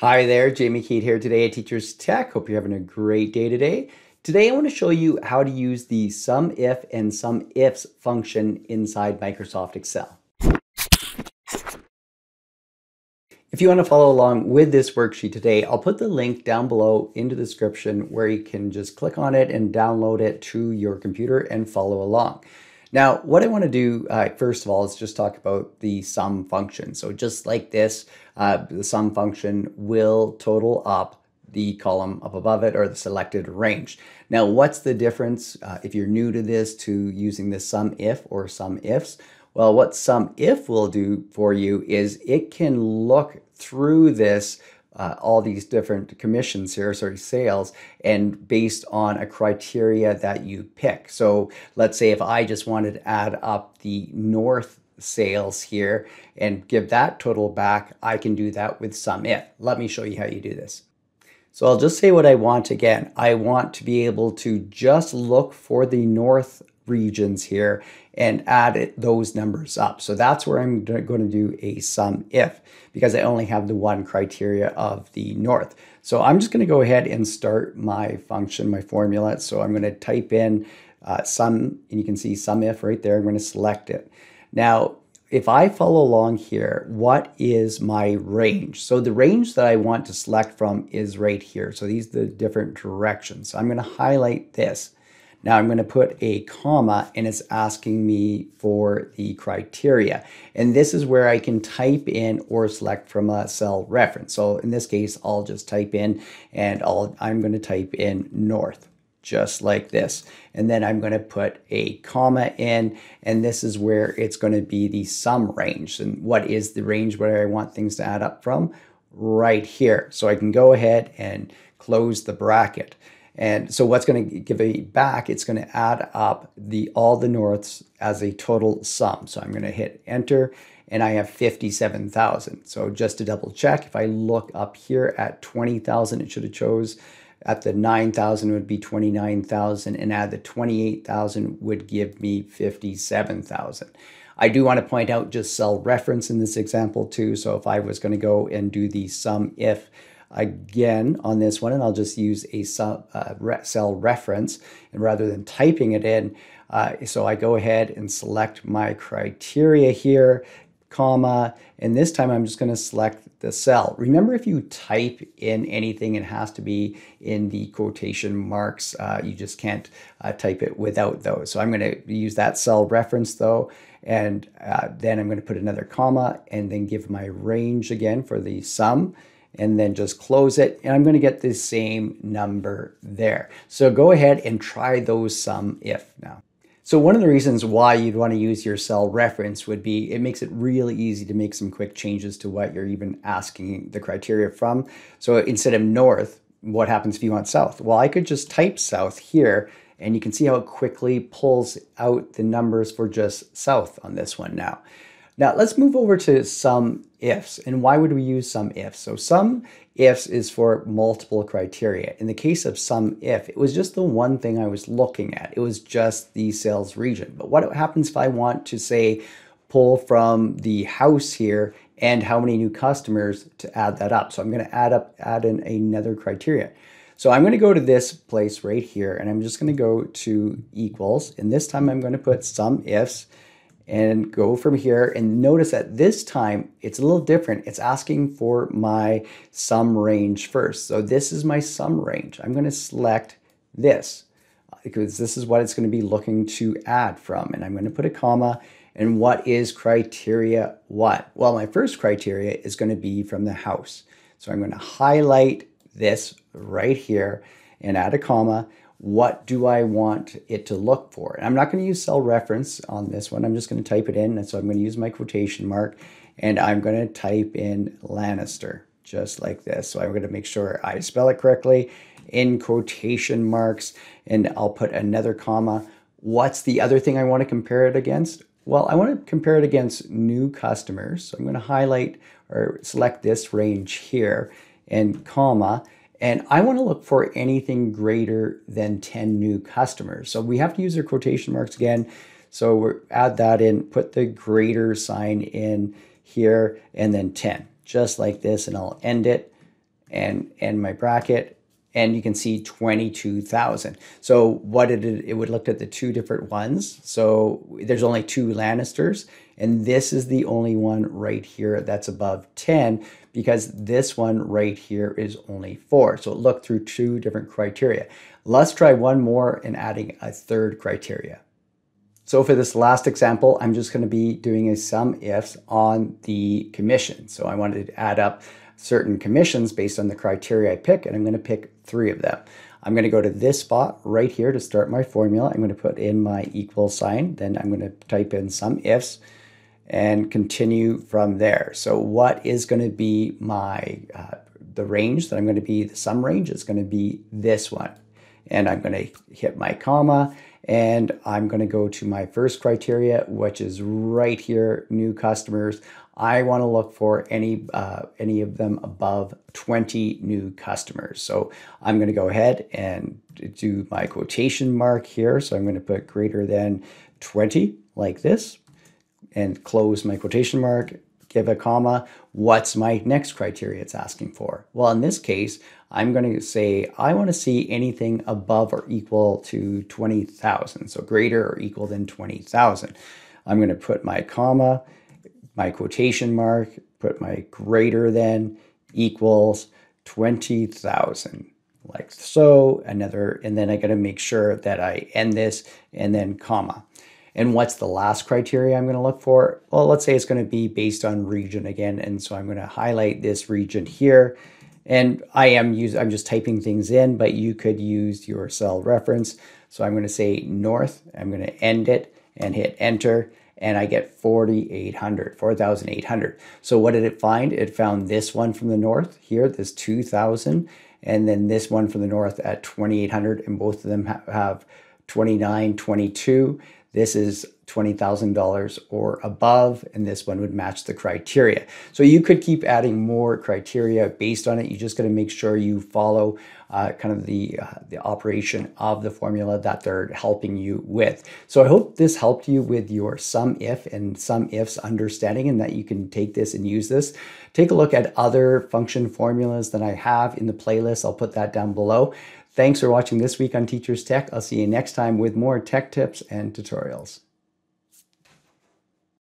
Hi there, Jamie Keet here today at Teachers Tech. Hope you're having a great day today. Today I want to show you how to use the SUMIF and SUMIFS function inside Microsoft Excel. If you want to follow along with this worksheet today, I'll put the link down below in the description where you can just click on it and download it to your computer and follow along. Now, what I want to do, first of all, is just talk about the sum function. So just like this, the sum function will total up the column up above it or the selected range. Now, what's the difference if you're new to this, to using the SUMIF or SUMIFS? Well, what SUMIF will do for you is it can look through this all these different commissions here, sorry, sales, and based on a criteria that you pick. So let's say if I just wanted to add up the north sales here and give that total back, I can do that with SUMIF. Let me show you how you do this. So I'll just say what I want again. I want to be able to just look for the north regions here and add those numbers up. So that's where I'm going to do a SUMIF because I only have the one criteria of the north. So I'm just going to go ahead and start my function, my formula. So I'm going to type in sum, and you can see SUMIF right there. I'm going to select it. Now, if I follow along here, what is my range? So the range that I want to select from is right here. So these are the different directions. So I'm going to highlight this. Now I'm going to put a comma and it's asking me for the criteria. And this is where I can type in or select from a cell reference. So in this case, I'll just type in and I'm going to type in north, just like this. And then I'm going to put a comma in, and this is where it's going to be the sum range. And what is the range where I want things to add up from? Right here. So I can go ahead and close the bracket. And so what's going to give me back, it's going to add up all the norths as a total sum. So I'm going to hit enter and I have 57,000. So just to double check, if I look up here at 20,000, it should have chose at the 9,000 would be 29,000 and add the 28,000 would give me 57,000. I do want to point out just cell reference in this example too. So if I was going to go and do the SUMIF again on this one, and I'll just use a cell reference, and rather than typing it in, so I go ahead and select my criteria here, comma, and this time I'm just going to select the cell. Remember, if you type in anything, it has to be in the quotation marks. You just can't type it without those. So I'm going to use that cell reference though, and then I'm going to put another comma and then give my range again for the sum, and then just close it, and I'm going to get the same number there. So go ahead and try those SUMIF now. So one of the reasons why you'd want to use your cell reference would be it makes it really easy to make some quick changes to what you're even asking the criteria from. So instead of north, what happens if you want south? Well, I could just type south here, and you can see how it quickly pulls out the numbers for just south on this one now. Now let's move over to SUMIFS, and why would we use SUMIFS? So SUMIFS is for multiple criteria. In the case of SUMIF, it was just the one thing I was looking at. It was just the sales region. But what happens if I want to say pull from the house here and how many new customers to add that up? So I'm going to add in another criteria. So I'm going to go to this place right here, and I'm just going to go to equals, and this time I'm going to put SUMIFS and go from here, and notice that this time it's a little different. It's asking for my sum range first. So this is my sum range. I'm going to select this because this is what it's going to be looking to add from, and I'm going to put a comma. And what is criteria what? Well, my first criteria is going to be from the house. So I'm going to highlight this right here and add a comma. What do I want it to look for? And I'm not going to use cell reference on this one. I'm just going to type it in. And so I'm going to use my quotation mark, and I'm going to type in Lannister, just like this. So I'm going to make sure I spell it correctly in quotation marks, and I'll put another comma. What's the other thing I want to compare it against? Well, I want to compare it against new customers. So I'm going to highlight or select this range here and comma. And I want to look for anything greater than 10 new customers. So we have to use our quotation marks again. So we'll add that in, put the greater sign in here, and then 10, just like this. And I'll end it. and my bracket, and you can see 22,000. So what it did, it would look at the two different ones. So there's only two Lannisters, and this is the only one right here that's above 10, because this one right here is only 4. So it looked through two different criteria. Let's try one more and adding a third criteria. So for this last example, I'm just going to be doing a sum ifs on the commission. So I wanted to add up certain commissions based on the criteria I pick, and I'm going to pick 3 of them. I'm going to go to this spot right here to start my formula. I'm going to put in my equal sign, then I'm going to type in sum ifs and continue from there. So what is going to be my, the range that I'm going to be, the sum range is going to be this one. And I'm going to hit my comma, and I'm going to go to my first criteria, which is right here, new customers. I want to look for any of them above 20 new customers. So I'm going to go ahead and do my quotation mark here. So I'm going to put greater than 20 like this and close my quotation mark, give a comma. What's my next criteria it's asking for? Well, in this case, I'm going to say I want to see anything above or equal to 20,000. So greater or equal than 20,000. I'm going to put my comma, my quotation mark, put my greater than equals 20,000. Like so, another, and then I got to make sure that I end this and then comma. And what's the last criteria I'm going to look for? Well, let's say it's going to be based on region again. And so I'm going to highlight this region here. And I'm just typing things in, but you could use your cell reference. So I'm going to say north. I'm going to end it and hit enter. And I get 4,800. So what did it find? It found this one from the north here, this 2,000. And then this one from the north at 2,800. And both of them have 2922. This is $20,000 or above, and this one would match the criteria. So you could keep adding more criteria based on it. You just got to make sure you follow kind of the operation of the formula that they're helping you with. So I hope this helped you with your sum if and sum ifs understanding, and that you can take this and use this. Take a look at other function formulas that I have in the playlist. I'll put that down below. Thanks for watching this week on Teachers Tech. I'll see you next time with more tech tips and tutorials.